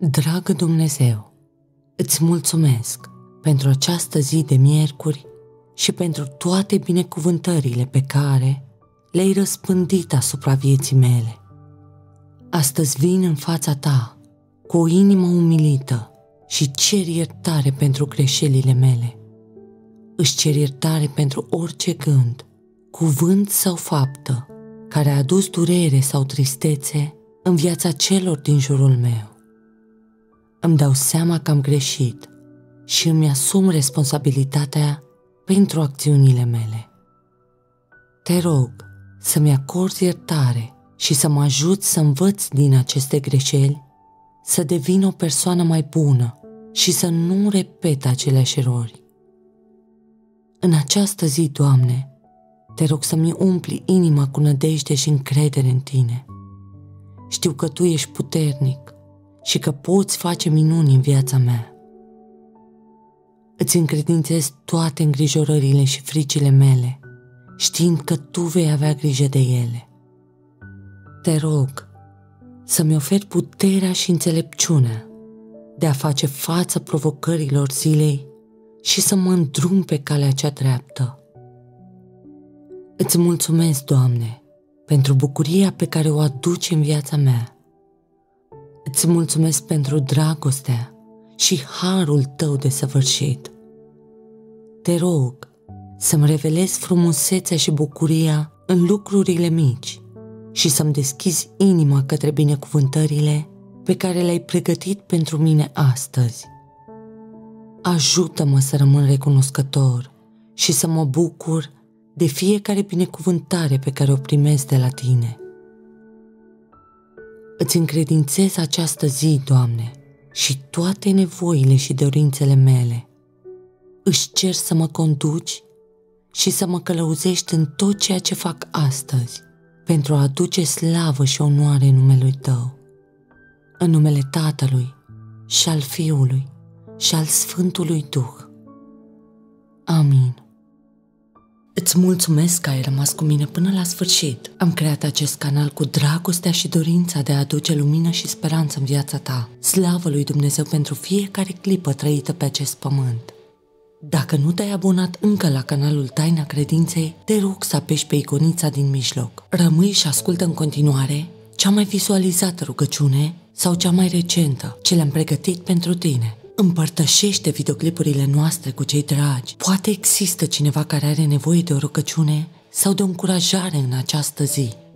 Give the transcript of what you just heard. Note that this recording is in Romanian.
Dragă Dumnezeu, îți mulțumesc pentru această zi de miercuri și pentru toate binecuvântările pe care le-ai răspândit asupra vieții mele. Astăzi vin în fața ta cu o inimă umilită și cer iertare pentru greșelile mele. Îți cer iertare pentru orice gând, cuvânt sau faptă care a adus durere sau tristețe în viața celor din jurul meu. Îmi dau seama că am greșit și îmi asum responsabilitatea pentru acțiunile mele. Te rog să-mi acorzi iertare și să mă ajut să învăț din aceste greșeli, să devin o persoană mai bună și să nu repet aceleași erori. În această zi, Doamne, te rog să-mi umpli inima cu nădejde și încredere în Tine. Știu că Tu ești puternic și că poți face minuni în viața mea. Îți încredințez toate îngrijorările și fricile mele, știind că Tu vei avea grijă de ele. Te rog să-mi oferi puterea și înțelepciunea de a face față provocărilor zilei și să mă îndrum pe calea cea dreaptă. Îți mulțumesc, Doamne, pentru bucuria pe care o aduci în viața mea. Îți mulțumesc pentru dragostea și harul Tău desăvârșit. Te rog să-mi revelezi frumusețea și bucuria în lucrurile mici și să-mi deschizi inima către binecuvântările pe care le-ai pregătit pentru mine astăzi. Ajută-mă să rămân recunoscător și să mă bucur de fiecare binecuvântare pe care o primesc de la Tine. Îți încredințez această zi, Doamne, și toate nevoile și dorințele mele. Îți cer să mă conduci și să mă călăuzești în tot ceea ce fac astăzi, pentru a aduce slavă și onoare numelui Tău. În numele Tatălui și al Fiului și al Sfântului Duh. Amin. Îți mulțumesc că ai rămas cu mine până la sfârșit. Am creat acest canal cu dragostea și dorința de a aduce lumină și speranță în viața ta. Slavă lui Dumnezeu pentru fiecare clipă trăită pe acest pământ. Dacă nu te-ai abonat încă la canalul Taina Credinței, te rog să apeși pe iconița din mijloc. Rămâi și ascultă în continuare cea mai vizualizată rugăciune sau cea mai recentă, ce le-am pregătit pentru tine. Împărtășește videoclipurile noastre cu cei dragi. Poate există cineva care are nevoie de o rugăciune sau de o încurajare în această zi.